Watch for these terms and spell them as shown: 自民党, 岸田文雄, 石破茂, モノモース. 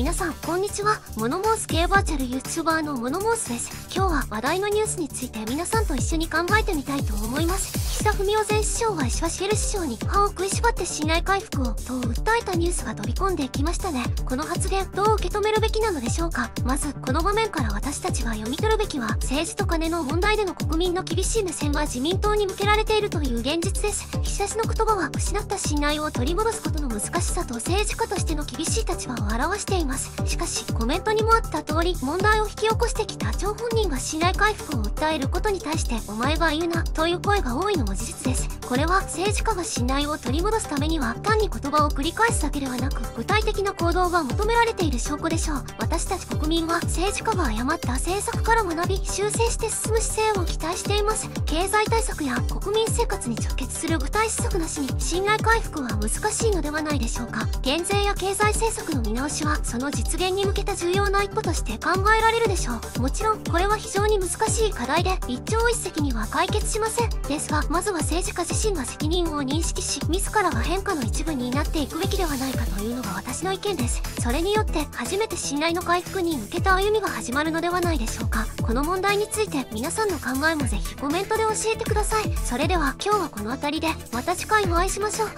皆さんこんにちは、モノモース系バーチャル YouTuber のモノモースです。今日は話題のニュースについて皆さんと一緒に考えてみたいと思います。岸田文雄前首相は石破茂首相に歯を食いしばって信頼回復をと訴えたニュースが飛び込んできましたね。この発言どう受け止めるべきなのでしょうか。まずこの場面から私たちが読み取るべきは、政治と金の問題での国民の厳しい目線は自民党に向けられているという現実です。岸田氏の言葉は失った信頼を取り戻すことの難しさと政治家としての厳しい立場を表しています。しかしコメントにもあった通り、問題を引き起こしてきた張本人が信頼回復を訴えることに対してお前が言うなという声が多いのも事実です。これは政治家が信頼を取り戻すためには単に言葉を繰り返すだけではなく具体的な行動が求められている証拠でしょう。私たち国民は政治家が誤った政策から学び修正して進む姿勢を期待しています。経済対策や国民生活に直結する具体施策なしに信頼回復は難しいのではないでしょうか。減税や経済政策の見直しはその実現に向けた重要な一歩として考えられるでしょう。もちろんこれは非常に難しい課題で一朝一夕には解決しません。ですがまずは政治家自身が責任を認識し自らが変化の一部になっていくべきではないかというのが私の意見です。それによって初めて信頼の回復に向けた歩みが始まるのではないでしょうか。この問題について皆さんの考えもぜひコメントで教えてください。それでは今日はこの辺りで、また次回お会いしましょう。